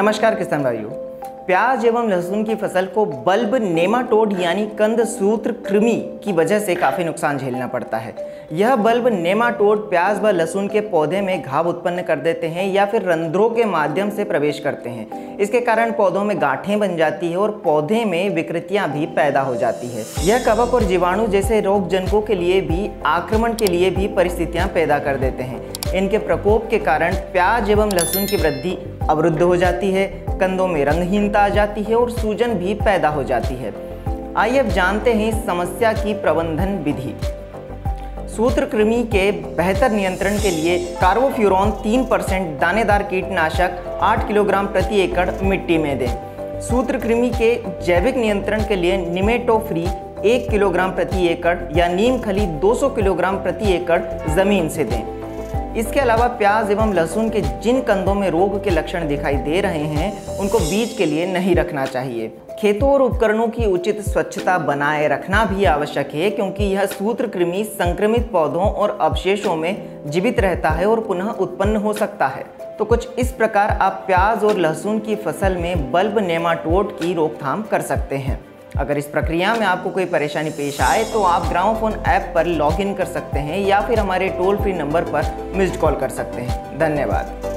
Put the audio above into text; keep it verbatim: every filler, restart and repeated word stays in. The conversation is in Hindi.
नमस्कार किसान भाइयों, प्याज एवं लहसुन की फसल को बल्ब नेमाटोड यानी कंद सूत्र कृमि की वजह से काफ़ी नुकसान झेलना पड़ता है। यह बल्ब नेमाटोड प्याज व लहसुन के पौधे में घाव उत्पन्न कर देते हैं या फिर रंध्रों के माध्यम से प्रवेश करते हैं। इसके कारण पौधों में गांठें बन जाती है और पौधे में विकृतियां भी पैदा हो जाती है। यह कवक और जीवाणु जैसे रोगजनकों के लिए भी आक्रमण के लिए भी परिस्थितियाँ पैदा कर देते हैं। इनके प्रकोप के कारण प्याज एवं लहसुन की वृद्धि अवरुद्ध हो जाती है, कंदों में रंगहीनता आ जाती है और सूजन भी पैदा हो जाती है। आइए अब जानते हैं इस समस्या की प्रबंधन विधि। सूत्र कृमि के बेहतर नियंत्रण के लिए कार्बोफ्यूरोन तीन परसेंट दानेदार कीटनाशक आठ किलोग्राम प्रति एकड़ मिट्टी में दें। सूत्र कृमि के जैविक नियंत्रण के लिए निमेटो फ्री एक किलोग्राम प्रति एकड़ या नीम खली दो सौ किलोग्राम प्रति एकड़ जमीन से दें। इसके अलावा प्याज एवं लहसुन के जिन कंदों में रोग के लक्षण दिखाई दे रहे हैं उनको बीज के लिए नहीं रखना चाहिए। खेतों और उपकरणों की उचित स्वच्छता बनाए रखना भी आवश्यक है, क्योंकि यह सूत्र कृमि संक्रमित पौधों और अवशेषों में जीवित रहता है और पुनः उत्पन्न हो सकता है। तो कुछ इस प्रकार आप प्याज और लहसुन की फसल में बल्ब नेमाटोड की रोकथाम कर सकते हैं। अगर इस प्रक्रिया में आपको कोई परेशानी पेश आए तो आप ग्रामोफोन ऐप पर लॉगिन कर सकते हैं या फिर हमारे टोल फ्री नंबर पर मिस्ड कॉल कर सकते हैं। धन्यवाद।